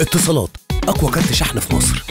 اتصالات أقوى كارت شحن في مصر.